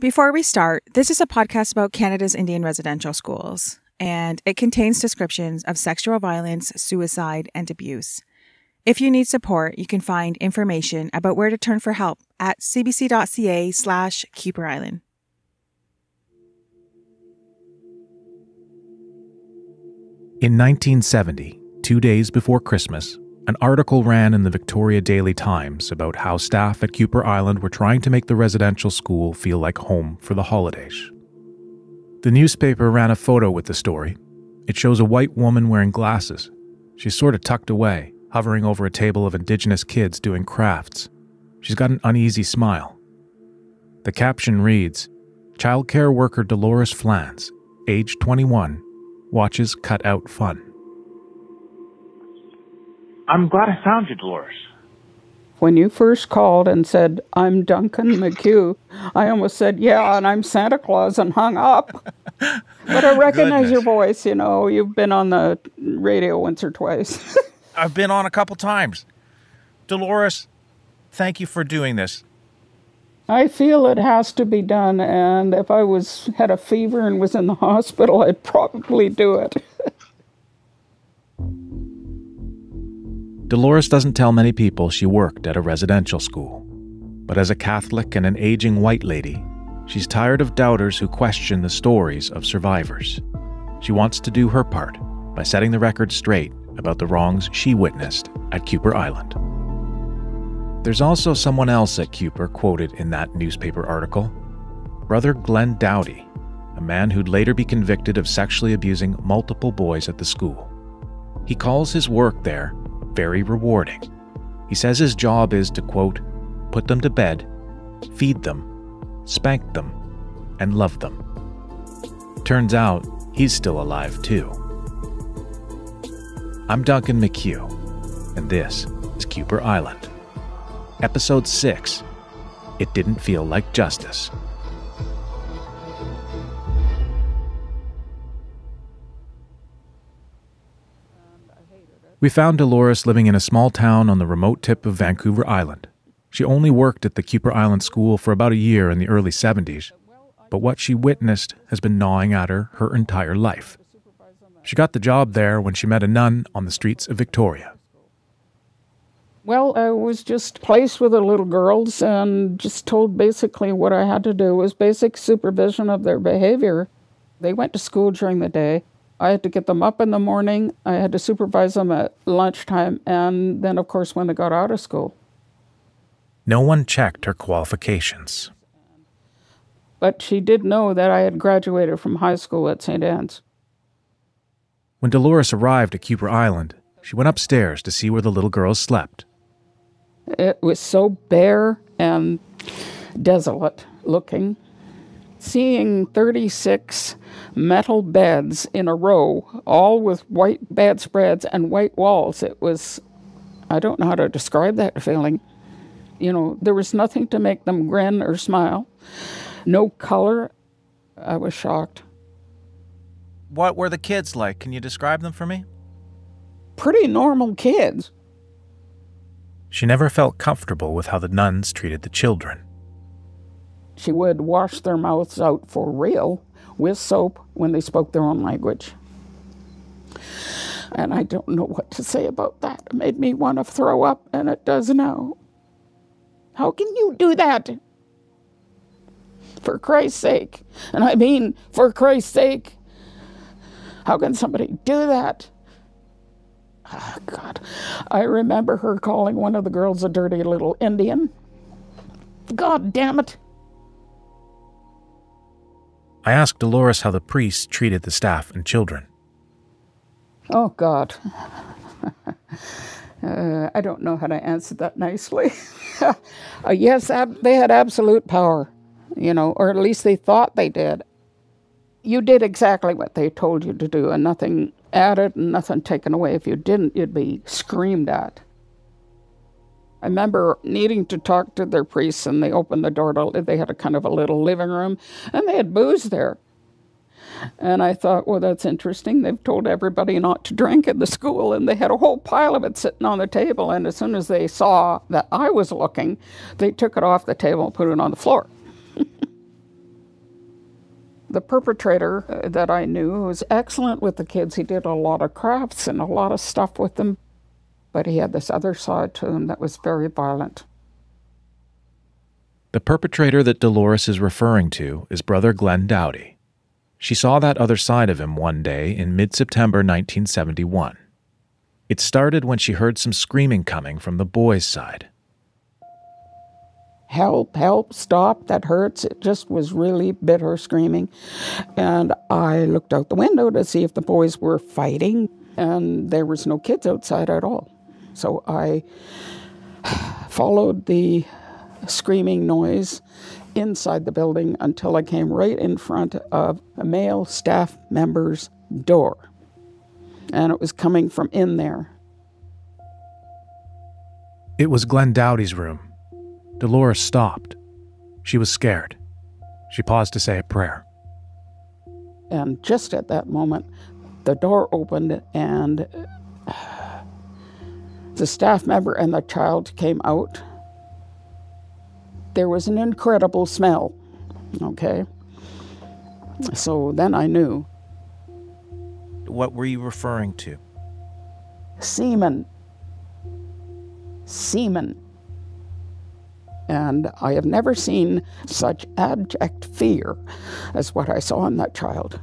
Before we start, this is a podcast about Canada's Indian residential schools, and it contains descriptions of sexual violence, suicide, and abuse. If you need support, you can find information about where to turn for help at cbc.ca/Kuper Island. In 1970, 2 days before Christmas, an article ran in the Victoria Daily Times about how staff at Kuper Island were trying to make the residential school feel like home for the holidays. The newspaper ran a photo with the story. It shows a white woman wearing glasses. She's sort of tucked away, hovering over a table of Indigenous kids doing crafts. She's got an uneasy smile. The caption reads, "Childcare worker Dolores Flans, age 21, watches Cut Out Fun." I'm glad I found you, Dolores. When you first called and said, "I'm Duncan McCue," I almost said, "Yeah, and I'm Santa Claus," and hung up. But I recognize your voice, you know. You've been on the radio once or twice. I've been on a couple times. Dolores, thank you for doing this. I feel it has to be done, and if I had a fever and was in the hospital, I'd probably do it. Dolores doesn't tell many people she worked at a residential school. But as a Catholic and an aging white lady, she's tired of doubters who question the stories of survivors. She wants to do her part by setting the record straight about the wrongs she witnessed at Kuper Island. There's also someone else at Kuper quoted in that newspaper article, Brother Glenn Doughty, a man who'd later be convicted of sexually abusing multiple boys at the school. He calls his work there very rewarding. He says his job is to, quote, "put them to bed, feed them, spank them, and love them." Turns out he's still alive too. I'm Duncan McCue, and this is Kuper Island. Episode 6, It Didn't Feel Like Justice. We found Dolores living in a small town on the remote tip of Vancouver Island. She only worked at the Kuper Island school for about a year in the early 70s, but what she witnessed has been gnawing at her entire life. She got the job there when she met a nun on the streets of Victoria. Well, I was just placed with the little girls and just told basically what I had to do was basic supervision of their behavior. They went to school during the day. I had to get them up in the morning. I had to supervise them at lunchtime, and then, of course, when they got out of school. No one checked her qualifications. But she did know that I had graduated from high school at St. Anne's. When Dolores arrived at Kuper Island, she went upstairs to see where the little girls slept. It was so bare and desolate looking. Seeing 36 metal beds in a row, all with white bedspreads and white walls, it was, I don't know how to describe that feeling. You know, there was nothing to make them grin or smile. No color. I was shocked. What were the kids like? Can you describe them for me? Pretty normal kids. She never felt comfortable with how the nuns treated the children. She would wash their mouths out for real with soap when they spoke their own language. And I don't know what to say about that. It made me want to throw up, and it does now. How can you do that? For Christ's sake. And I mean, for Christ's sake. How can somebody do that? Oh, God. I remember her calling one of the girls a dirty little Indian. God damn it. I asked Dolores how the priests treated the staff and children. Oh, God. I don't know how to answer that nicely. Yes, they had absolute power, you know, or at least they thought they did. You did exactly what they told you to do, and nothing added and nothing taken away. If you didn't, you'd be screamed at. I remember needing to talk to their priests, and they opened the door. They had a kind of a little living room, and they had booze there. And I thought, well, that's interesting. They've told everybody not to drink at the school, and they had a whole pile of it sitting on the table. And as soon as they saw that I was looking, they took it off the table and put it on the floor. The perpetrator that I knew was excellent with the kids. He did a lot of crafts and a lot of stuff with them, but he had this other side to him that was very violent. The perpetrator that Dolores is referring to is Brother Glenn Doughty. She saw that other side of him one day in mid-September 1971. It started when she heard some screaming coming from the boys' side. Help, help, stop, that hurts. It just was really bitter screaming. And I looked out the window to see if the boys were fighting, and there was no kids outside at all. So I followed the screaming noise inside the building until I came right in front of a male staff member's door. And it was coming from in there. It was Glenn Doughty's room. Dolores stopped. She was scared. She paused to say a prayer. And just at that moment, the door opened and the staff member and the child came out. There was an incredible smell, okay? So then I knew. What were you referring to? Semen. Semen. And I have never seen such abject fear as what I saw in that child.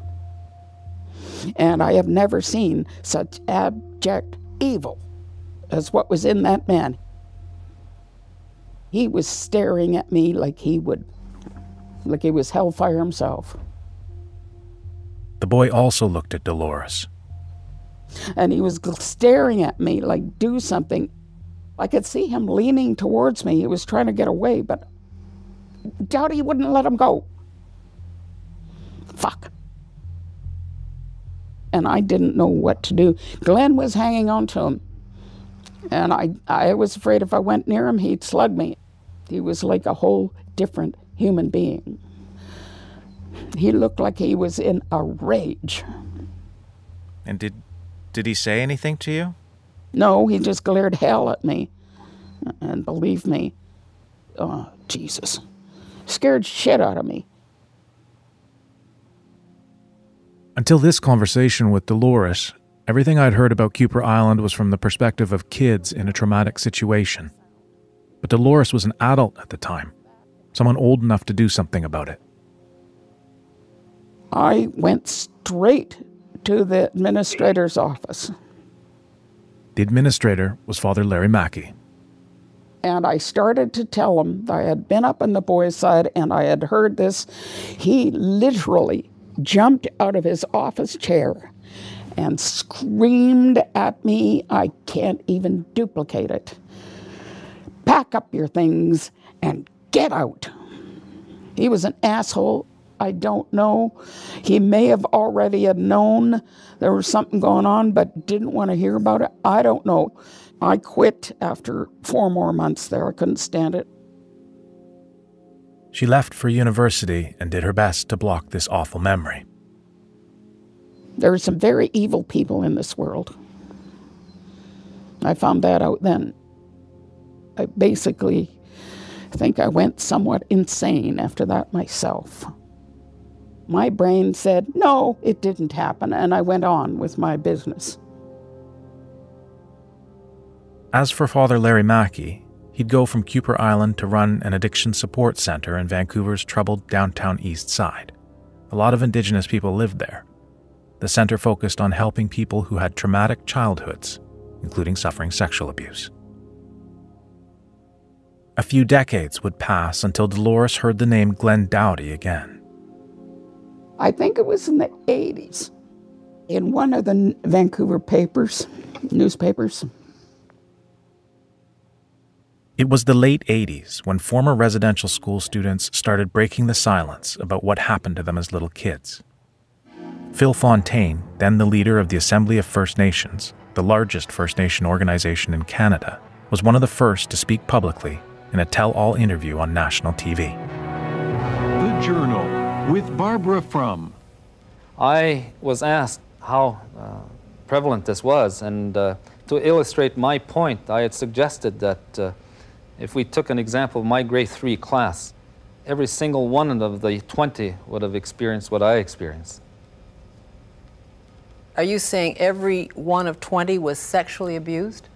And I have never seen such abject evil as what was in that man. He was staring at me like he was hellfire himself. The boy also looked at Dolores. And he was staring at me like, do something. I could see him leaning towards me. He was trying to get away, but Doughty wouldn't let him go. Fuck. And I didn't know what to do. Glenn was hanging on to him. And I was afraid if I went near him, he'd slug me. He was like a whole different human being. He looked like he was in a rage. And did he say anything to you? No, he just glared hell at me. And believe me, oh, Jesus, scared shit out of me. Until this conversation with Dolores, everything I'd heard about Kuper Island was from the perspective of kids in a traumatic situation. But Dolores was an adult at the time, someone old enough to do something about it. I went straight to the administrator's office. The administrator was Father Larry Mackey. And I started to tell him that I had been up on the boys' side and I had heard this. He literally jumped out of his office chair and screamed at me. I can't even duplicate it. Pack up your things and get out. He was an asshole. I don't know. He may have already had known there was something going on, but didn't want to hear about it. I don't know. I quit after 4 more months there. I couldn't stand it. She left for university and did her best to block this awful memory. There are some very evil people in this world. I found that out then. I basically think I went somewhat insane after that myself. My brain said, no, it didn't happen, and I went on with my business. As for Father Larry Mackey, he'd go from Kuper Island to run an addiction support center in Vancouver's troubled downtown east side. A lot of Indigenous people lived there. The center focused on helping people who had traumatic childhoods, including suffering sexual abuse. A few decades would pass until Dolores heard the name Glenn Doughty again. I think it was in the 80s, in one of the Vancouver papers, newspapers. It was the late 80s when former residential school students started breaking the silence about what happened to them as little kids. Phil Fontaine, then the leader of the Assembly of First Nations, the largest First Nation organization in Canada, was one of the first to speak publicly in a tell-all interview on national TV. The Journal with Barbara Frum. I was asked how prevalent this was, and to illustrate my point, I had suggested that if we took an example of my grade 3 class, every single one of the 20 would have experienced what I experienced. Are you saying every one of 20 was sexually abused?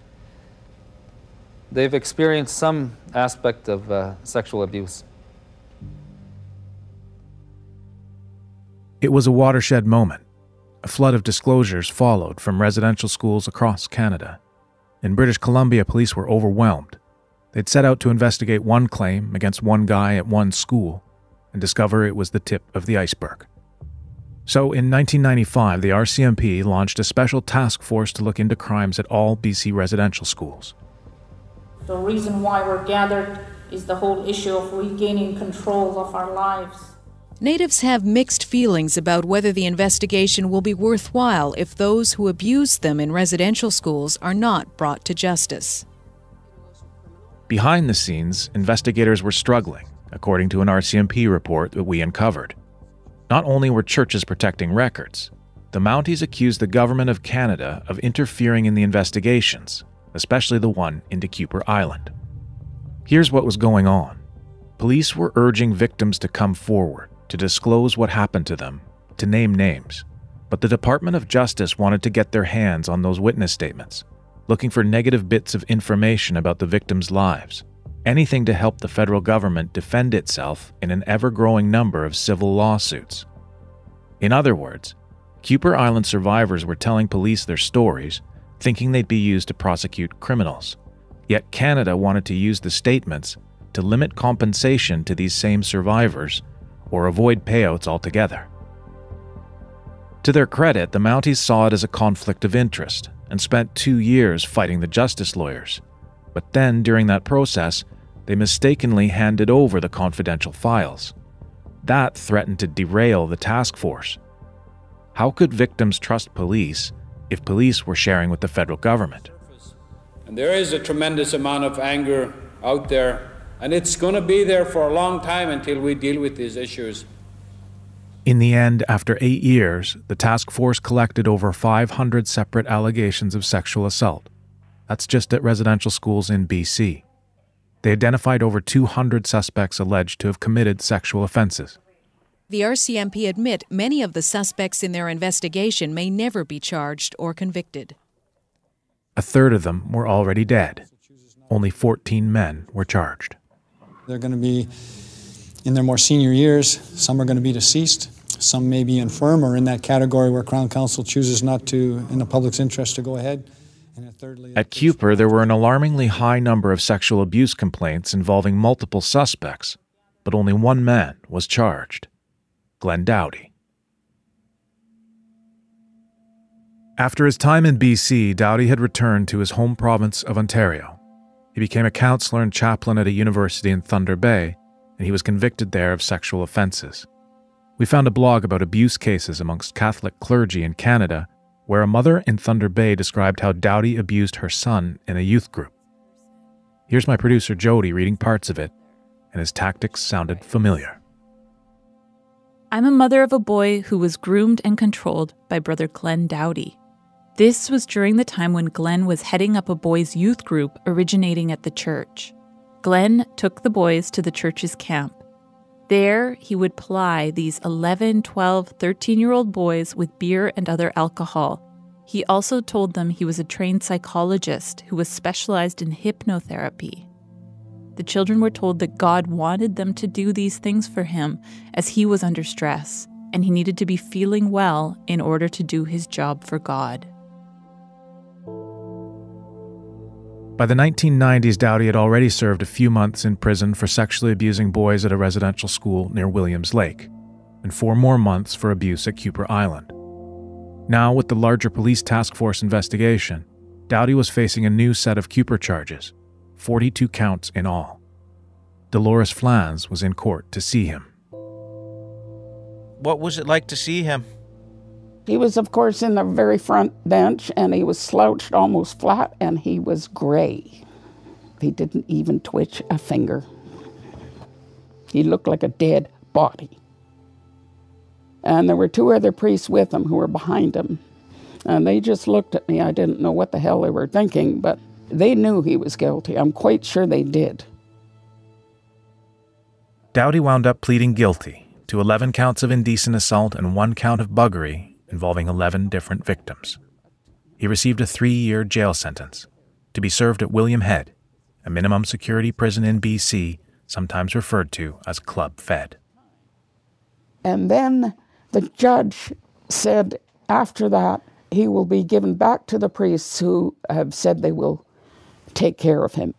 They've experienced some aspect of sexual abuse. It was a watershed moment. A flood of disclosures followed from residential schools across Canada. In British Columbia, police were overwhelmed. They'd set out to investigate one claim against one guy at one school and discover it was the tip of the iceberg. So in 1995, the RCMP launched a special task force to look into crimes at all BC residential schools. The reason why we're gathered is the whole issue of regaining control of our lives. Natives have mixed feelings about whether the investigation will be worthwhile if those who abused them in residential schools are not brought to justice. Behind the scenes, investigators were struggling, according to an RCMP report that we uncovered. Not only were churches protecting records, the Mounties accused the government of Canada of interfering in the investigations, especially the one into Kuper Island. Here's what was going on. Police were urging victims to come forward, to disclose what happened to them, to name names. But the Department of Justice wanted to get their hands on those witness statements, looking for negative bits of information about the victims' lives, anything to help the federal government defend itself in an ever-growing number of civil lawsuits. In other words, Kuper Island survivors were telling police their stories, thinking they'd be used to prosecute criminals. Yet Canada wanted to use the statements to limit compensation to these same survivors or avoid payouts altogether. To their credit, the Mounties saw it as a conflict of interest and spent 2 years fighting the justice lawyers. But then, during that process, they mistakenly handed over the confidential files. That threatened to derail the task force. How could victims trust police if police were sharing with the federal government? And there is a tremendous amount of anger out there, and it's going to be there for a long time until we deal with these issues. In the end, after 8 years, the task force collected over 500 separate allegations of sexual assault. That's just at residential schools in BC. They identified over 200 suspects alleged to have committed sexual offenses. The RCMP admit many of the suspects in their investigation may never be charged or convicted. A third of them were already dead. Only 14 men were charged. They're going to be in their more senior years. Some are going to be deceased. Some may be infirm or in that category where Crown Counsel chooses not to, in the public's interest, to go ahead. And thirdly, at Kuper, there were an alarmingly high number of sexual abuse complaints involving multiple suspects, but only one man was charged, Glenn Doughty. After his time in BC, Doughty had returned to his home province of Ontario. He became a counselor and chaplain at a university in Thunder Bay, and he was convicted there of sexual offenses. We found a blog about abuse cases amongst Catholic clergy in Canada, where a mother in Thunder Bay described how Doughty abused her son in a youth group. Here's my producer Jody reading parts of it, and his tactics sounded familiar. I'm a mother of a boy who was groomed and controlled by Brother Glenn Doughty. This was during the time when Glenn was heading up a boys' youth group originating at the church. Glenn took the boys to the church's camp. There, he would ply these 11, 12, 13-year-old boys with beer and other alcohol. He also told them he was a trained psychologist who was specialized in hypnotherapy. The children were told that God wanted them to do these things for him as he was under stress, and he needed to be feeling well in order to do his job for God. By the 1990s, Doughty had already served a few months in prison for sexually abusing boys at a residential school near Williams Lake, and 4 more months for abuse at Kuper Island. Now, with the larger police task force investigation, Doughty was facing a new set of Kuper charges, 42 counts in all. Dolores Flans was in court to see him. What was it like to see him? He was, of course, in the very front bench, and he was slouched almost flat, and he was gray. He didn't even twitch a finger. He looked like a dead body. And there were 2 other priests with him who were behind him, and they just looked at me. I didn't know what the hell they were thinking, but they knew he was guilty. I'm quite sure they did. Doughty wound up pleading guilty to 11 counts of indecent assault and 1 count of buggery involving 11 different victims. He received a 3-year jail sentence to be served at William Head, a minimum security prison in BC, sometimes referred to as Club Fed. And then the judge said after that he will be given back to the priests who have said they will take care of him.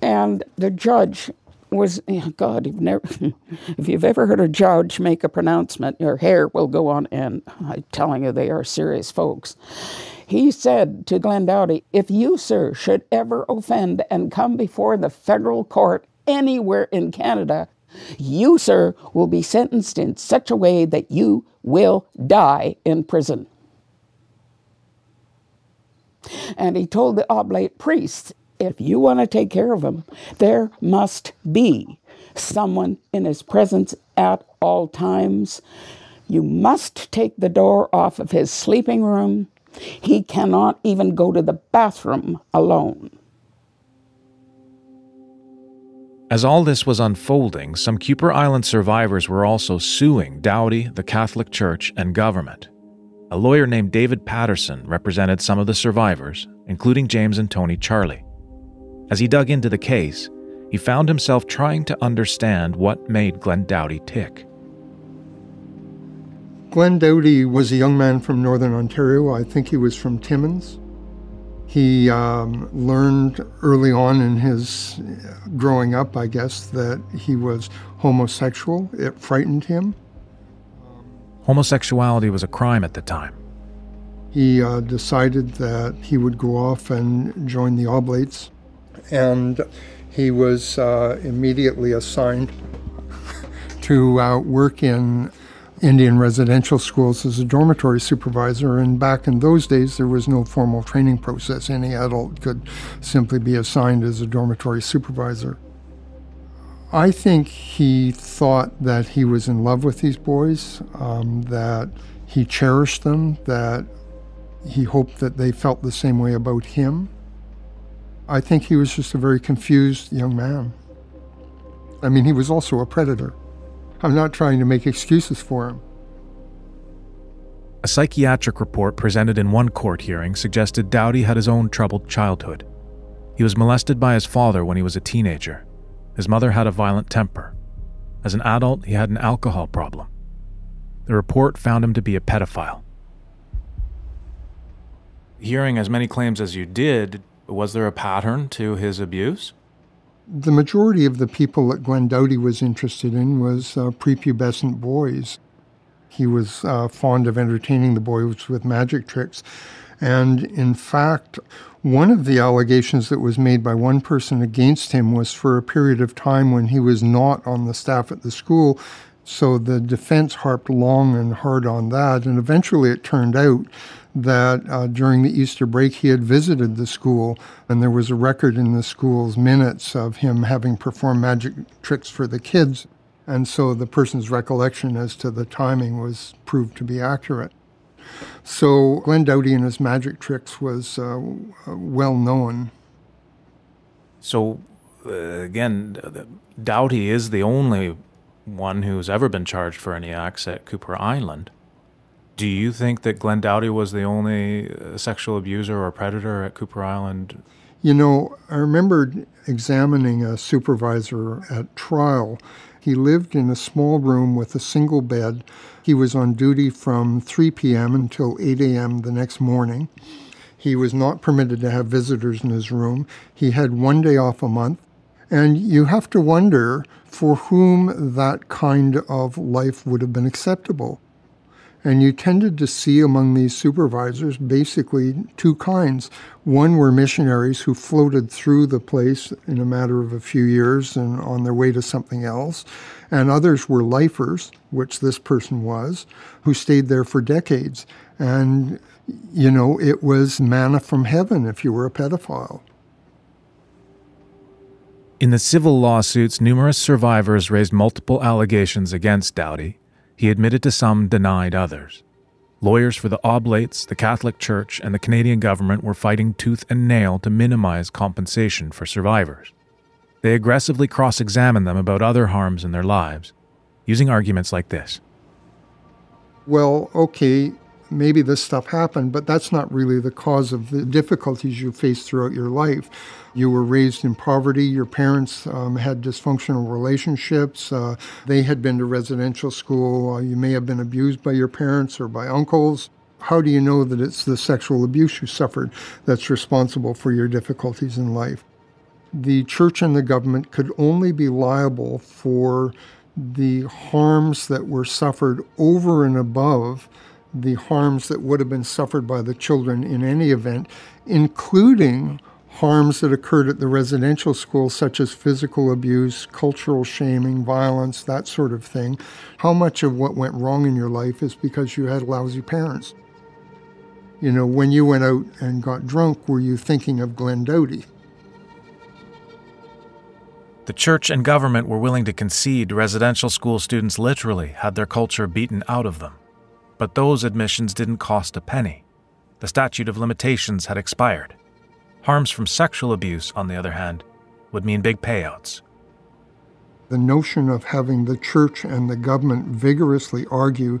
And the judge was, God, if you've ever heard a judge make a pronouncement, your hair will go on end. I'm telling you, they are serious folks. He said to Glenn Doughty, if you, sir, should ever offend and come before the federal court anywhere in Canada, you, sir, will be sentenced in such a way that you will die in prison. And he told the oblate priests, if you want to take care of him, there must be someone in his presence at all times. You must take the door off of his sleeping room. He cannot even go to the bathroom alone. As all this was unfolding, some Kuper Island survivors were also suing Doughty, the Catholic Church, and government. A lawyer named David Patterson represented some of the survivors, including James and Tony Charlie. As he dug into the case, he found himself trying to understand what made Glenn Doughty tick. Glenn Doughty was a young man from Northern Ontario. I think he was from Timmins. He learned early on in his growing up, I guess, that he was homosexual. It frightened him. Homosexuality was a crime at the time. He decided that he would go off and join the Oblates, and he was immediately assigned to work in Indian residential schools as a dormitory supervisor. And back in those days, there was no formal training process. Any adult could simply be assigned as a dormitory supervisor. I think he thought that he was in love with these boys, that he cherished them, that he hoped that they felt the same way about him. I think he was just a very confused young man. I mean, he was also a predator. I'm not trying to make excuses for him. A psychiatric report presented in one court hearing suggested Doughty had his own troubled childhood. He was molested by his father when he was a teenager. His mother had a violent temper. As an adult, he had an alcohol problem. The report found him to be a pedophile. Hearing as many claims as you did, was there a pattern to his abuse? The majority of the people that Glenn Doughty was interested in was prepubescent boys. He was fond of entertaining the boys with magic tricks. And in fact, one of the allegations that was made by one person against him was for a period of time when he was not on the staff at the school. So the defense harped long and hard on that. And eventually it turned out that during the Easter break he had visited the school, and there was a record in the school's minutes of him having performed magic tricks for the kids. And so the person's recollection as to the timing was proved to be accurate. So Glenn Doughty and his magic tricks was well known. So again, Doughty is the only one who's ever been charged for any acts at Kuper Island. Do you think that Glenn Doughty was the only sexual abuser or predator at Kuper Island? You know, I remembered examining a supervisor at trial. He lived in a small room with a single bed. He was on duty from 3 p.m. until 8 a.m. the next morning. He was not permitted to have visitors in his room. He had one day off a month. And you have to wonder for whom that kind of life would have been acceptable. And you tended to see among these supervisors basically two kinds. One were missionaries who floated through the place in a matter of a few years and on their way to something else. And others were lifers, which this person was, who stayed there for decades. And, you know, it was manna from heaven if you were a pedophile. In the civil lawsuits, numerous survivors raised multiple allegations against Doughty. He admitted to some, denied others. Lawyers for the Oblates, the Catholic Church, and the Canadian government were fighting tooth and nail to minimize compensation for survivors. They aggressively cross-examine them about other harms in their lives, using arguments like this. Well, okay, maybe this stuff happened, but that's not really the cause of the difficulties you face throughout your life. You were raised in poverty. Your parents had dysfunctional relationships. They had been to residential school. You may have been abused by your parents or by uncles. How do you know that it's the sexual abuse you suffered that's responsible for your difficulties in life? The church and the government could only be liable for the harms that were suffered over and above the harms that would have been suffered by the children in any event, including harms that occurred at the residential school, such as physical abuse, cultural shaming, violence, that sort of thing. How much of what went wrong in your life is because you had lousy parents? You know, when you went out and got drunk, were you thinking of Glenn Doughty? The church and government were willing to concede residential school students literally had their culture beaten out of them. But those admissions didn't cost a penny. The statute of limitations had expired. Harms from sexual abuse, on the other hand, would mean big payouts. The notion of having the church and the government vigorously argue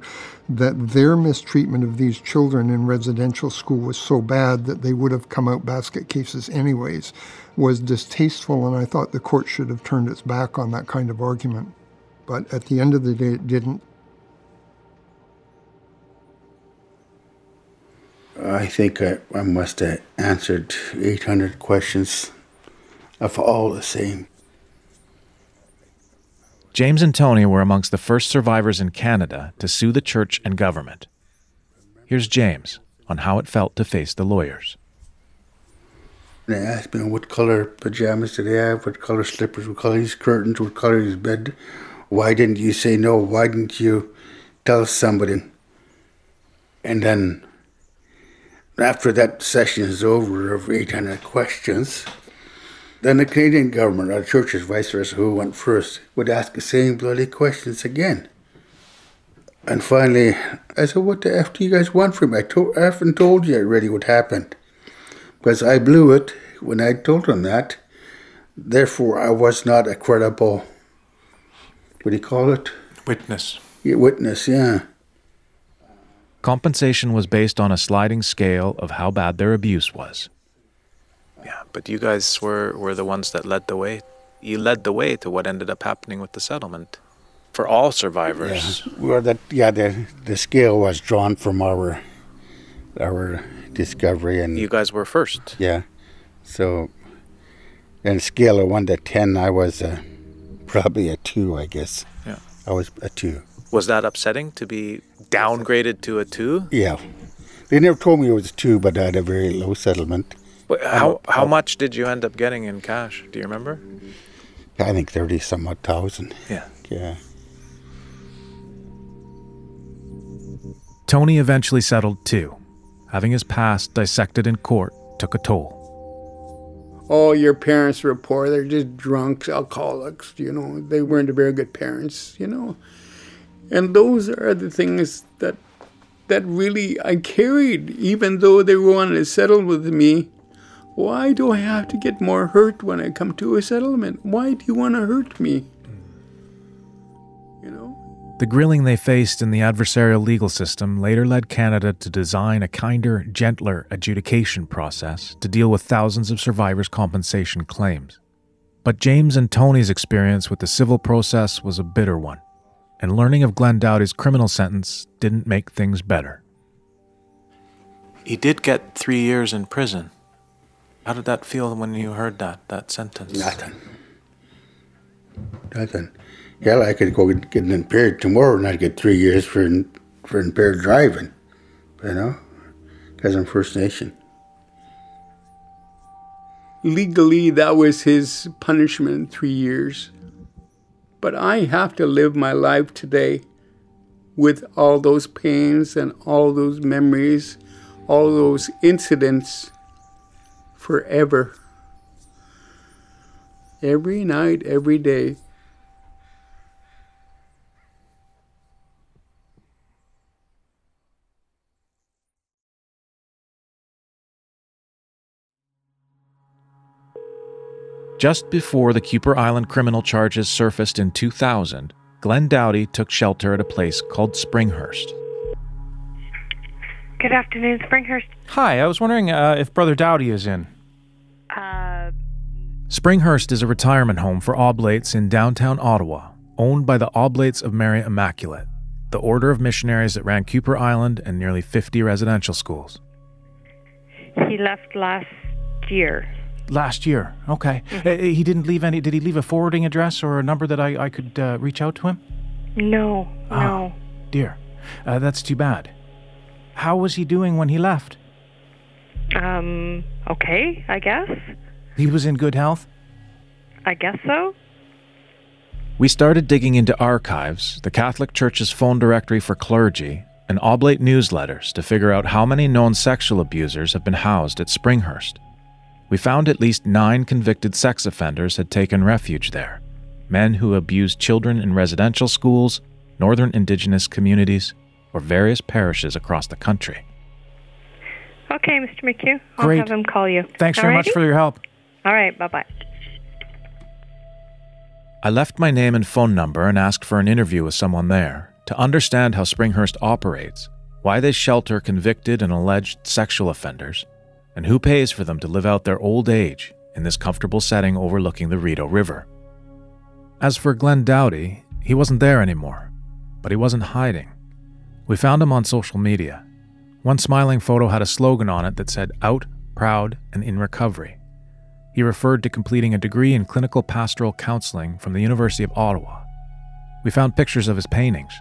that their mistreatment of these children in residential school was so bad that they would have come out basket cases anyways was distasteful, and I thought the court should have turned its back on that kind of argument. But at the end of the day, it didn't. I think I must have answered 800 questions of all the same. James and Tony were amongst the first survivors in Canada to sue the church and government. Here's James on how it felt to face the lawyers. They asked me what color pajamas did he have, what color slippers, what color his curtains, what color his bed. Why didn't you say no? Why didn't you tell somebody? And then, after that session is over of 800 questions, then the Canadian government, or churches, vice versa, who went first, would ask the same bloody questions again. And finally, I said, what the F do you guys want from me? I haven't told you already what happened. Because I blew it when I told them that. Therefore, I was not a credible, what do you call it? Witness. Yeah, witness, yeah. Compensation was based on a sliding scale of how bad their abuse was. Yeah, but you guys were the ones that led the way. You led the way to what ended up happening with the settlement for all survivors. Yeah, the scale was drawn from our discovery, and you guys were first. Yeah, so on a scale of 1 to 10, I was probably a 2, I guess. Yeah, I was a 2. Was that upsetting to be downgraded to a 2? Yeah. They never told me it was a 2, but I had a very low settlement. Wait, how much did you end up getting in cash? Do you remember? I think 30-some-odd thousand. Yeah. Yeah. Tony eventually settled too. Having his past dissected in court took a toll. Oh, your parents were poor. They're just drunks, alcoholics, you know. They weren't very good parents, you know. And those are the things that really I carried, even though they wanted to settle with me. Why do I have to get more hurt when I come to a settlement? Why do you want to hurt me? You know? The grilling they faced in the adversarial legal system later led Canada to design a kinder, gentler adjudication process to deal with thousands of survivors' compensation claims. But James and Tony's experience with the civil process was a bitter one. And learning of Glenn Doughty's criminal sentence didn't make things better. He did get 3 years in prison. How did that feel when you heard that sentence? Nothing. Nothing. Hell, I could go get impaired tomorrow and I'd get 3 years for impaired driving, you know, because I'm First Nation. Legally, that was his punishment, 3 years. But I have to live my life today with all those pains and all those memories, all those incidents forever. Every night, every day. Just before the Kuper Island criminal charges surfaced in 2000, Glenn Doughty took shelter at a place called Springhurst. Good afternoon, Springhurst. Hi, I was wondering if Brother Doughty is in. Springhurst is a retirement home for Oblates in downtown Ottawa, owned by the Oblates of Mary Immaculate, the order of missionaries that ran Kuper Island and nearly 50 residential schools. He left last year. Last year, okay. He didn't leave any, did he leave a forwarding address or a number that I could reach out to him? No, no. Dear, that's too bad. How was he doing when he left? Okay, I guess. He was in good health? I guess so. We started digging into archives, the Catholic Church's phone directory for clergy, and Oblate newsletters to figure out how many known sexual abusers have been housed at Springhurst. We found at least 9 convicted sex offenders had taken refuge there, men who abused children in residential schools, northern indigenous communities, or various parishes across the country. Okay, Mr. McCue, I'll have him call you. Thanks very much for your help. All right, bye-bye. I left my name and phone number and asked for an interview with someone there to understand how Springhurst operates, why they shelter convicted and alleged sexual offenders, and who pays for them to live out their old age in this comfortable setting overlooking the Rideau River. As for Glenn Doughty, he wasn't there anymore, but he wasn't hiding. We found him on social media. One smiling photo had a slogan on it that said, "Out, Proud, and in Recovery." He referred to completing a degree in clinical pastoral counseling from the University of Ottawa. We found pictures of his paintings,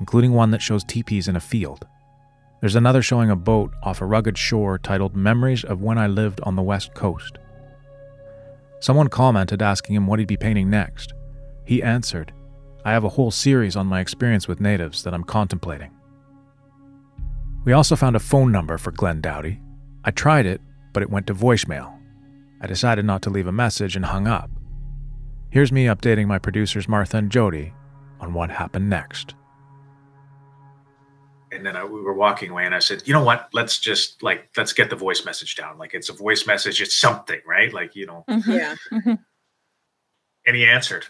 including one that shows teepees in a field. There's another showing a boat off a rugged shore titled "Memories of When I Lived on the West Coast." Someone commented asking him what he'd be painting next. He answered, "I have a whole series on my experience with natives that I'm contemplating." We also found a phone number for Glenn Doughty. I tried it, but it went to voicemail. I decided not to leave a message and hung up. Here's me updating my producers Martha and Jody on what happened next. And then we were walking away and I said, you know what, let's just let's get the voice message down. Like, it's a voice message, it's something, right? Like, you know. Mm-hmm. Yeah. Mm-hmm. And he answered.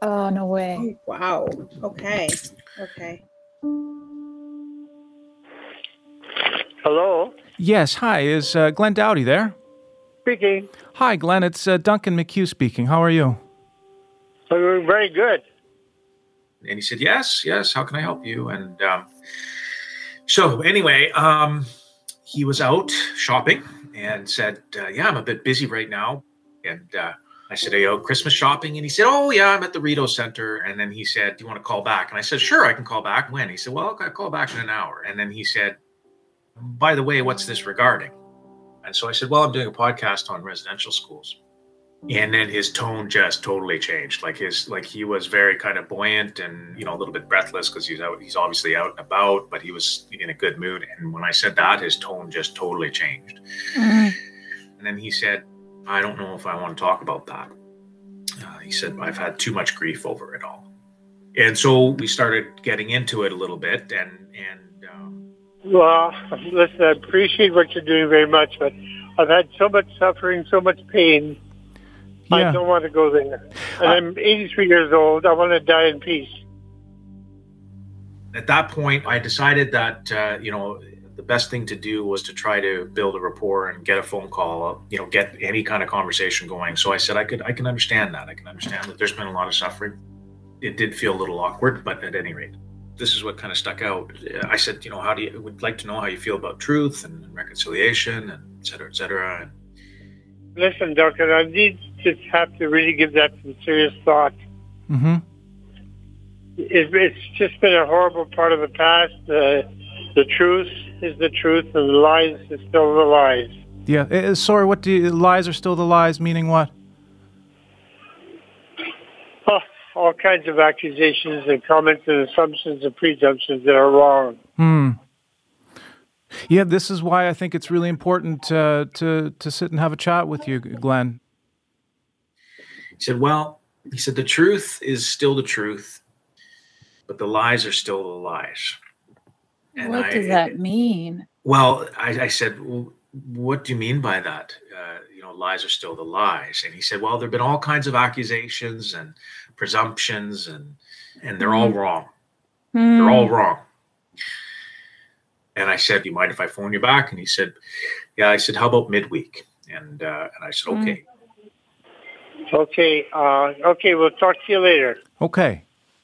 Oh, no way. Oh, wow. Okay. Okay. Hello? Yes, hi. Is Glenn Doughty there? Speaking. Hi, Glenn. It's Duncan McCue speaking. How are you? I'm doing very good. And he said, yes, yes, how can I help you? And so anyway, he was out shopping and said, yeah, I'm a bit busy right now. And I said, are you out Christmas shopping? And he said, oh, yeah, I'm at the Rideau Center. And then he said, do you want to call back? And I said, sure, I can call back. When? He said, well, I'll call back in an hour. And then he said, by the way, what's this regarding? And so I said, well, I'm doing a podcast on residential schools. And then his tone just totally changed. Like he was very kind of buoyant and, you know, a little bit breathless because he's out. He's obviously out and about, but he was in a good mood. And when I said that, his tone just totally changed. Mm-hmm. And then he said, I don't know if I want to talk about that. He said, I've had too much grief over it all. And so we started getting into it a little bit. Well, listen, I appreciate what you're doing very much, but I've had so much suffering, so much pain. Yeah. I don't want to go there. And I'm 83 years old. I want to die in peace. At that point, I decided that, you know, the best thing to do was to try to build a rapport and get a phone call, you know, get any kind of conversation going. So I said, I can understand that. I can understand that there's been a lot of suffering. It did feel a little awkward, but at any rate, this is what kind of stuck out. I said, you know, would like to know how you feel about truth and reconciliation and et cetera, et cetera. Listen, Duncan, I need to have to really give that some serious thought. Mm-hmm. It's just been a horrible part of the past. The truth is the truth, and the lies is still the lies. Yeah. Sorry, what do you, lies are still the lies, meaning what? All kinds of accusations and comments and assumptions and presumptions that are wrong. Hmm. Yeah, this is why I think it's really important to sit and have a chat with you, Glenn. He said, well, he said, the truth is still the truth, but the lies are still the lies. And what does that mean? Well, I said, well, what do you mean by that? lies are still the lies. And he said, well, there've been all kinds of accusations and presumptions, and they're all wrong. They're all wrong. And I said, do you mind if I phone you back? And he said, yeah. I said, how about midweek? And I said, okay. Okay. Okay. We'll talk to you later. Okay.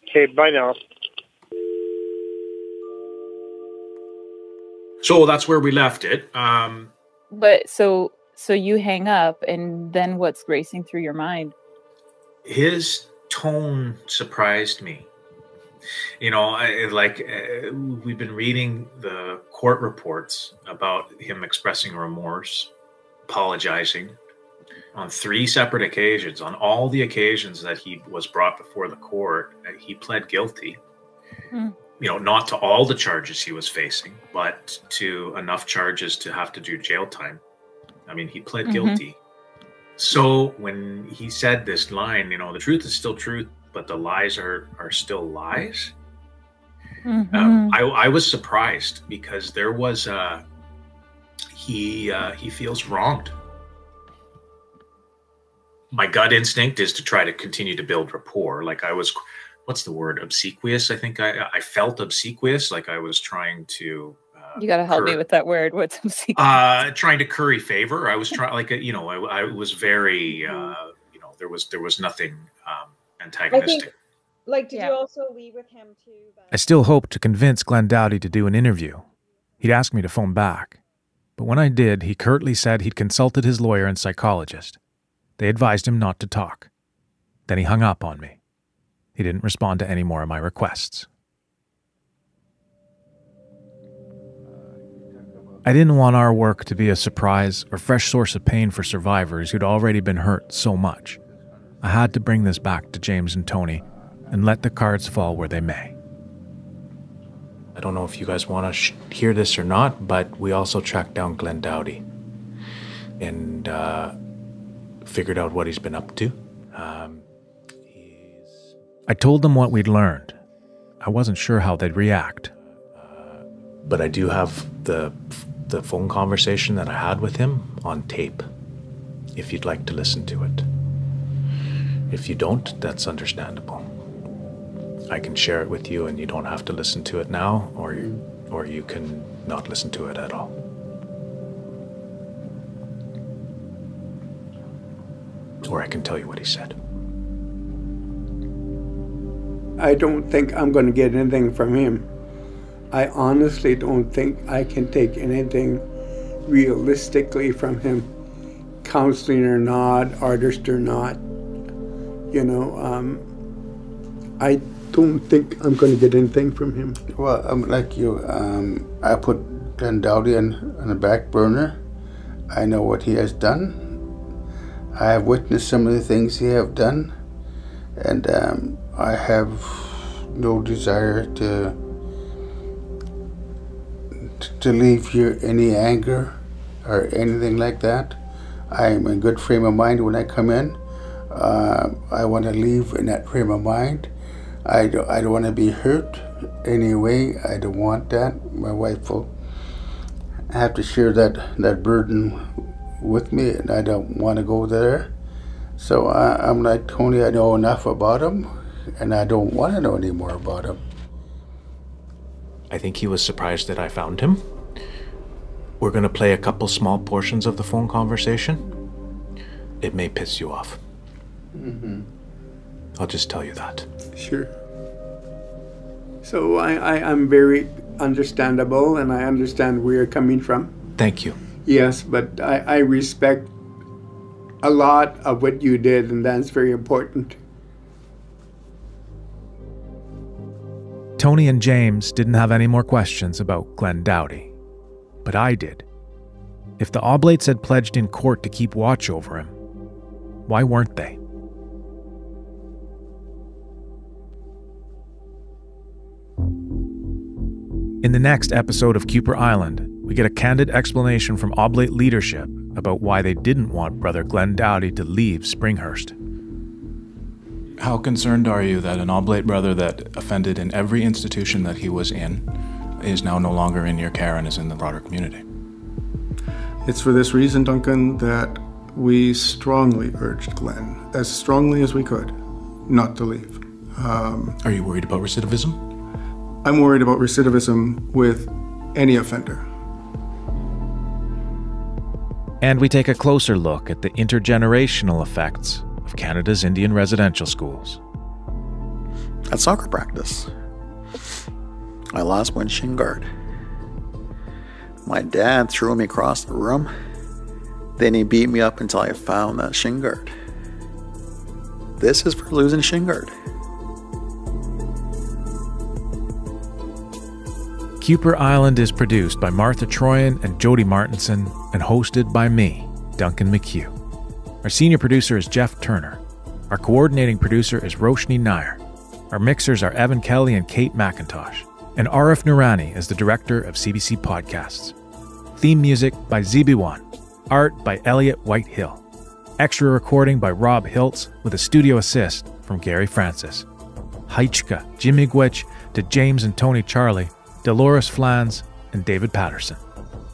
Okay. Bye now. So that's where we left it. But so you hang up, and then what's racing through your mind? His tone surprised me. You know, we've been reading the court reports about him expressing remorse, apologizing on 3 separate occasions. On all the occasions that he was brought before the court, he pled guilty. You know, not to all the charges he was facing, but to enough charges to have to do jail time. I mean, he pled guilty. So when he said this line, you know, the truth is still truth, but the lies are still lies. I was surprised, because there was a, he feels wronged. My gut instinct is to try to continue to build rapport. Like I was, what's the word? Obsequious. I think I felt obsequious. Like I was trying to, you got to help me with that word. What's obsequious? Trying to curry favor. I was trying, like, you know, I was very, you know, there was nothing, antagonistic. I think, like, did you also leave with him too? I still hoped to convince Glenn Doughty to do an interview. He'd asked me to phone back, but when I did, he curtly said he'd consulted his lawyer and psychologist. They advised him not to talk. Then he hung up on me. He didn't respond to any more of my requests. I didn't want our work to be a surprise or fresh source of pain for survivors who'd already been hurt so much. I had to bring this back to James and Tony and let the cards fall where they may. I don't know if you guys want to hear this or not, but we also tracked down Glenn Doughty and figured out what he's been up to. I told them what we'd learned. I wasn't sure how they'd react. But I do have the phone conversation that I had with him on tape, if you'd like to listen to it. If you don't, that's understandable. I can share it with you, and you don't have to listen to it now, or you can not listen to it at all. Or I can tell you what he said. I don't think I'm going to get anything from him. I honestly don't think I can take anything realistically from him, counseling or not, artist or not. You know, I don't think I'm going to get anything from him. Well, I'm like you. I put Glenn Doughty on the back burner. I know what he has done. I have witnessed some of the things he have done, and I have no desire to leave here any anger or anything like that. I am in a good frame of mind when I come in. I want to leave in that frame of mind. I don't want to be hurt anyway. I don't want that. My wife will have to share that burden with me, and I don't want to go there. So I'm like Tony. I know enough about him, and I don't want to know any more about him. I think he was surprised that I found him. We're going to play a couple small portions of the phone conversation. It may piss you off. I'll just tell you that. Sure. So I'm very understandable, and I understand where you're coming from. Thank you. Yes, but I respect a lot of what you did, and that's very important. Tony and James didn't have any more questions about Glenn Doughty, but I did. If the Oblates had pledged in court to keep watch over him, why weren't they? In the next episode of Kuper Island, we get a candid explanation from Oblate leadership about why they didn't want Brother Glenn Doughty to leave Springhurst. How concerned are you that an Oblate brother that offended in every institution that he was in is now no longer in your care and is in the broader community? It's for this reason, Duncan, that we strongly urged Glenn, as strongly as we could, not to leave. Are you worried about recidivism? I'm worried about recidivism with any offender. And we take a closer look at the intergenerational effects of Canada's Indian residential schools. At soccer practice, I lost my shin guard. My dad threw me across the room. Then he beat me up until I found that shin guard. This is for losing shin guard. Kuper Island is produced by Martha Troyan and Jody Martinson and hosted by me, Duncan McCue. Our senior producer is Jeff Turner. Our coordinating producer is Roshni Nair. Our mixers are Evan Kelly and Kate McIntosh. And Arif Nurani is the director of CBC Podcasts. Theme music by ZB1. Art by Elliot Whitehill. Extra recording by Rob Hiltz with a studio assist from Gary Francis. Haichka, Jimmy Gwich, to James and Tony Charlie, Dolores Flans, and David Patterson.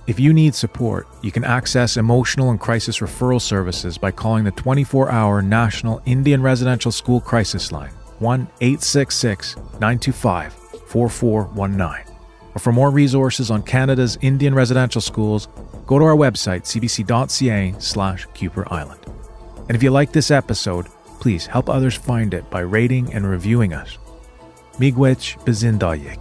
If you need support, you can access emotional and crisis referral services by calling the 24-hour National Indian Residential School Crisis Line, 1-866-925-4419. Or for more resources on Canada's Indian residential schools, go to our website, cbc.ca/Kuper Island. And if you like this episode, please help others find it by rating and reviewing us. Miigwech Bazindayik.